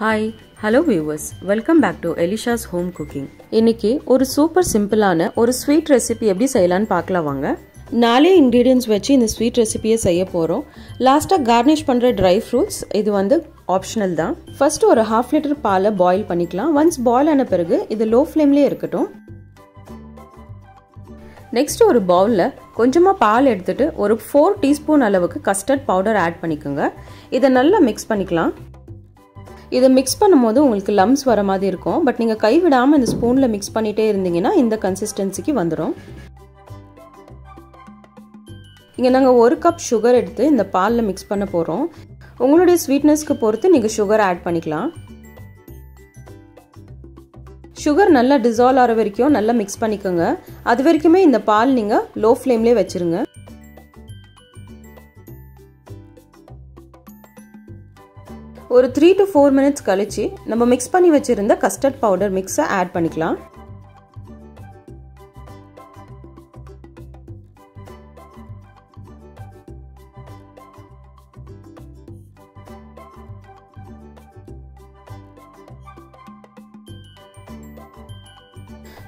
Hi, hello viewers. Welcome back to Elisha's Home Cooking. इनके और super simple आना और sweet recipe अभी सहेलान पाकला वांगा. नाले ingredients वैची इन sweet recipe ये सही पोरो. Last आ garnish पन्द्रे dry fruits इधर वंदे optional दा. First और half liter पाला boil पनिकला. Once boil आना परगे इधर low flame ले रखटो. Next और bowl ला कोंचमा पाल एड़ते और 4 teaspoon अलवक custard powder add पनिकंगा. इधर नल्ला mix पनिकला. इதை மிக்ஸ் பண்ணும்போது உங்களுக்கு லம்ப்ஸ் வர மாதிரி இருக்கும். பட் நீங்க கை விடாம இந்த ஸ்பூன்ல மிக்ஸ் பண்ணிட்டே இருந்தீங்கன்னா இந்த கன்சிஸ்டன்சிக்கு வந்துரும். இங்க நாங்க 1 கப் சுகர் எடுத்து இந்த பால்ல மிக்ஸ் பண்ண போறோம். உங்களுடைய ஸ்வீட்னஸ்க்கு பொறுத்து நீங்க சுகர் ஆட் பண்ணிக்கலாம். சுகர் நல்லா டிசால்வ் ஆற வரைக்கும் நல்லா மிக்ஸ் பண்ணிக்கங்க. அது வரைக்கும் இந்த பால் நீங்க லோ ஃப்ளேம்லயே வச்சிருங்க. और 3 to 4 मिनट्स कलिची नम्म मिक्स पन्नी वेच्चिरुंद कस्टर्ड पाउडर मिक्स ऐड पन्निक्कलाम.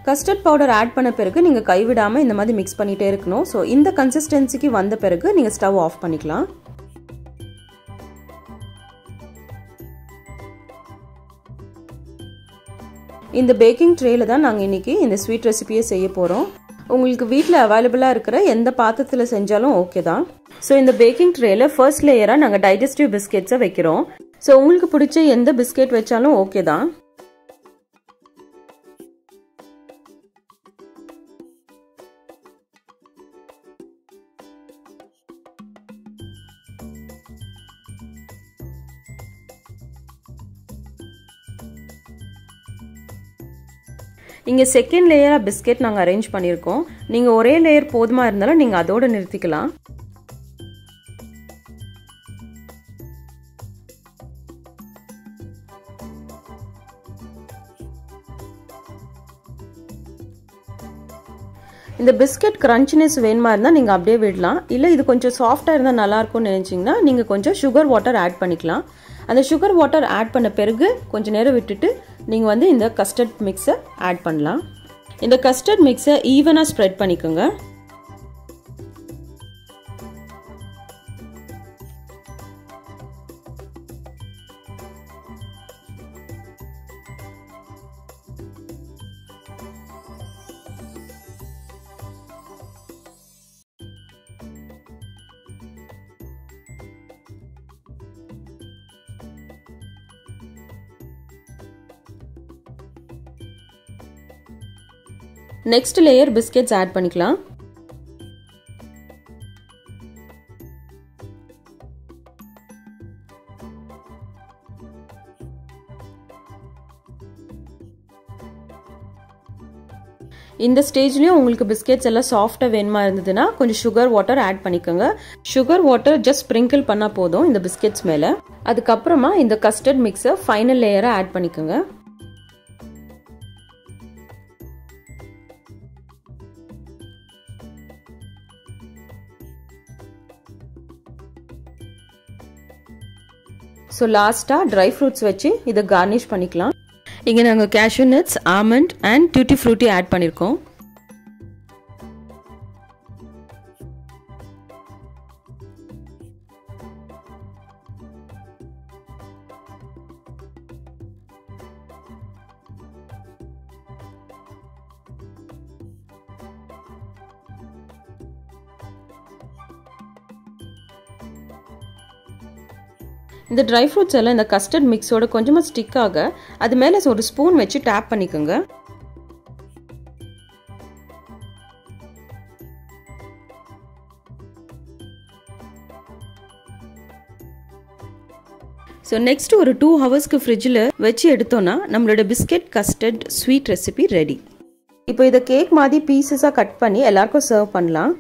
कस्टर्ड पाउडर ऐड पन्ना पिरगु नींगा कई विडामा इंद मादिरी मिक्स पन्निट्टे इरुक्कणुम. सो इंद कंसिस्टेंसीक्कु वंद पिरगु नींगा स्टव ऑफ पन्निक्कलाम. இந்த பேக்கிங் ட்ரேல தான் நாங்க இன்னைக்கு இந்த ஸ்வீட் ரெசிபியை செய்ய போறோம். உங்களுக்கு வீட்ல அவேலபிளா இருக்கிற எந்த பாத்திரத்துல செஞ்சாலும் ஓகே தான். சோ இந்த பேக்கிங் ட்ரேல ஃபர்ஸ்ட் லேயரா நாங்க டைஜஸ்டிவ் பிஸ்கெட்ஸை வைக்கிறோம். சோ உங்களுக்கு பிடிச்ச எந்த பிஸ்கெட் வெச்சாலும் ஓகே தான். இங்க செகண்ட் லேயரா பிஸ்கெட் நாங்க அரேஞ்ச் பண்ணிருக்கோம். நீங்க ஒரே லேயர் போதுமா இருந்தாலும் நீங்க அதோட நிறுத்திக்கலாம். இந்த பிஸ்கெட் கிரன்ச்னஸ் வேணுமா இருந்தா நீங்க அப்படியே விடலாம். இல்ல இது கொஞ்சம் சாஃப்ட்டா இருந்தா நல்லா இருக்கும்னு நினைச்சீங்கன்னா நீங்க கொஞ்சம் சுகர் வாட்டர் ஆட் பண்ணிக்கலாம். அந்த சுகர் வாட்டர் ஆட் பண்ண பிறகு கொஞ்ச நேரம் விட்டுட்டு நீங்க வந்து இந்த கஸ்டர்ட் மிக்ஸை ஆட் பண்ணலாம். இந்த கஸ்டர்ட் மிக்ஸை ஈவனா ஸ்ப்ரெட் பண்ணிக்கோங்க. नेक्स्ट लेयर बिस्किट्स ऐड पनिकला. இந்த ஸ்டேஜ்லயே உங்களுக்கு பிஸ்கெட்ஸ் எல்லாம் சாஃப்ட்டா வேணுமா இருந்ததுனா கொஞ்சம் சுகர் வாட்டர் ஆட் பண்ணிக்கங்க. சுகர் வாட்டர் ஜஸ்ட் ஸ்ப்ரிங்கிள் பண்ணா போதும் இந்த பிஸ்கெட்ஸ் மேல. அதுக்கு அப்புறமா இந்த கஸ்டர்ட் மிக்ஸை ஃபைனல் லேயரா ஆட் பண்ணிக்கங்க. So last आ dry fruits वच्ची इधर garnish पनिकला. इंगे नांगो cashew nuts, almond and tutti frutti add पनिरकों. இந்த ட்ரை ஃப்ரூட்ஸ் எல்லாம் இந்த கஸ்டர்ட் மிக்ஸோட கொஞ்சமா ஸ்டிக் ஆக அது மேல ஒரு ஸ்பூன் வச்சு டேப் பண்ணிக்கோங்க. சோ நெக்ஸ்ட் ஒரு 2 ஹவர்ஸ்க்கு ஃப்ரிட்ஜ்ல வச்சு எடுத்தோம்னா நம்மளோட biscuit custard sweet recipe ready. இப்போ இத கேக் மாதிரி பீசஸா கட் பண்ணி எல்லாருக்கும் சர்வ் பண்ணலாம்.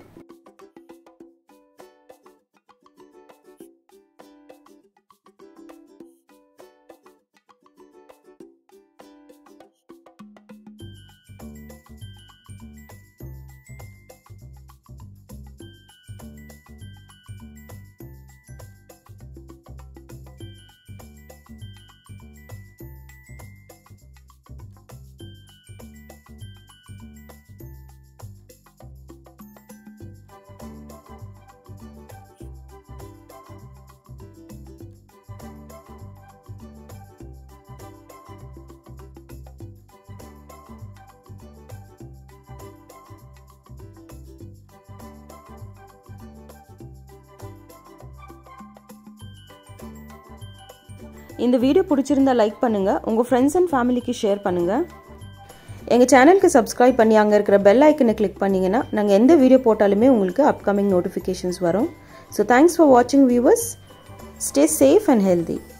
இந்த வீடியோ பிடிச்சிருந்தா லைக் பண்ணுங்க, உங்க फ्रेंड्स அண்ட் ஃபேமிலிக்கு ஷேர் பண்ணுங்க. எங்க சேனலுக்கு சப்ஸ்கிரைப் பண்ணி அங்க இருக்கிற பெல் ஐகானை கிளிக் பண்ணீங்கன்னா நாங்க எந்த வீடியோ போட்டாலுமே உங்களுக்கு அப்கமிங் நோட்டிஃபிகேஷன்ஸ் வரும். So thanks for watching viewers. Stay safe and healthy.